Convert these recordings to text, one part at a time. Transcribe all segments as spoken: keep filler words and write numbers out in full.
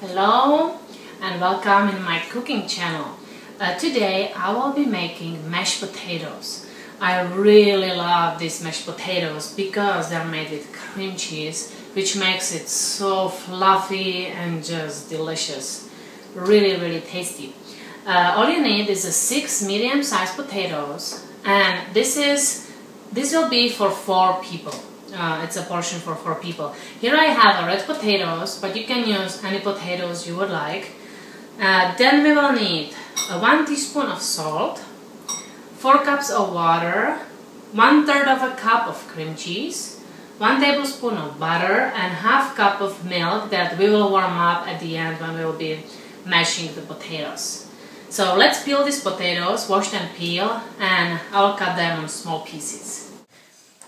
Hello and welcome in my cooking channel. Uh, today I will be making mashed potatoes. I really love these mashed potatoes because they're made with cream cheese, which makes it so fluffy and just delicious. Really, really tasty. Uh, all you need is a six medium-sized potatoes, and this is this will be for four people. Uh, it's a portion for four people. Here I have red potatoes, but you can use any potatoes you would like. Uh, then we will need uh, one teaspoon of salt, four cups of water, one third of a cup of cream cheese, one tablespoon of butter, and half cup of milk that we will warm up at the end when we will be mashing the potatoes. So let's peel these potatoes, wash them, peel, and I'll cut them on small pieces.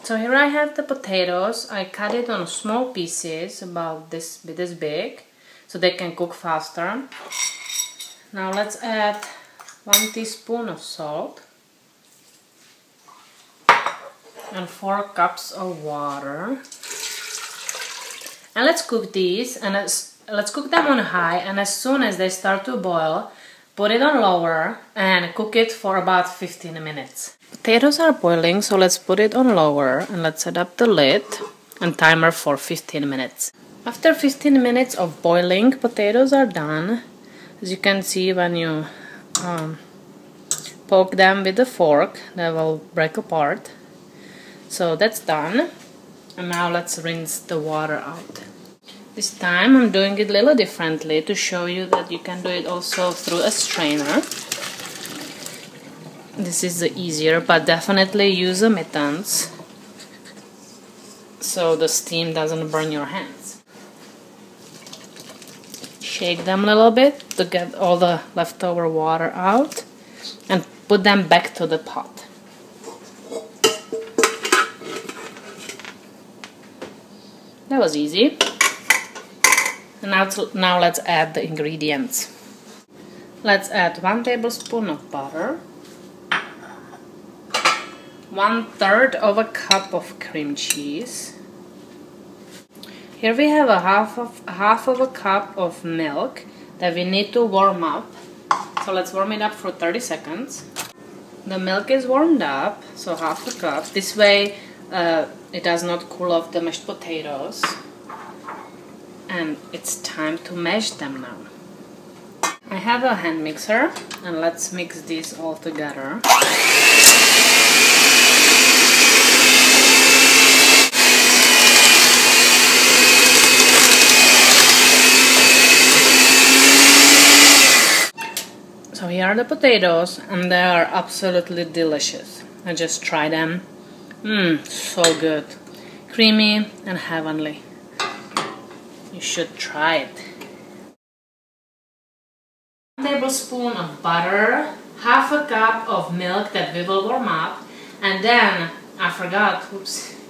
So here I have the potatoes. I cut it on small pieces, about this, this big, so they can cook faster. Now let's add one teaspoon of salt and four cups of water. And let's cook these, and as, let's cook them on high, and as soon as they start to boil, put it on lower and cook it for about fifteen minutes. Potatoes are boiling, so let's put it on lower and let's set up the lid and timer for fifteen minutes. After fifteen minutes of boiling, potatoes are done. As you can see, when you um, poke them with a fork, they will break apart. So that's done. And now let's rinse the water out. This time I'm doing it a little differently to show you that you can do it also through a strainer. This is the easier, but definitely use a mittens so the steam doesn't burn your hands. Shake them a little bit to get all the leftover water out and put them back to the pot. That was easy. And now, now let's add the ingredients. Let's add one tablespoon of butter, one third of a cup of cream cheese. Here we have a half of half of a cup of milk that we need to warm up. So let's warm it up for thirty seconds. The milk is warmed up, so half a cup. This way uh, it does not cool off the mashed potatoes. And it's time to mash them now. I have a hand mixer, and let's mix these all together. So here are the potatoes, and they are absolutely delicious. I just try them. Mmm, so good. Creamy and heavenly. You should try it. One tablespoon of butter, half a cup of milk that we will warm up, and then I forgot, oops,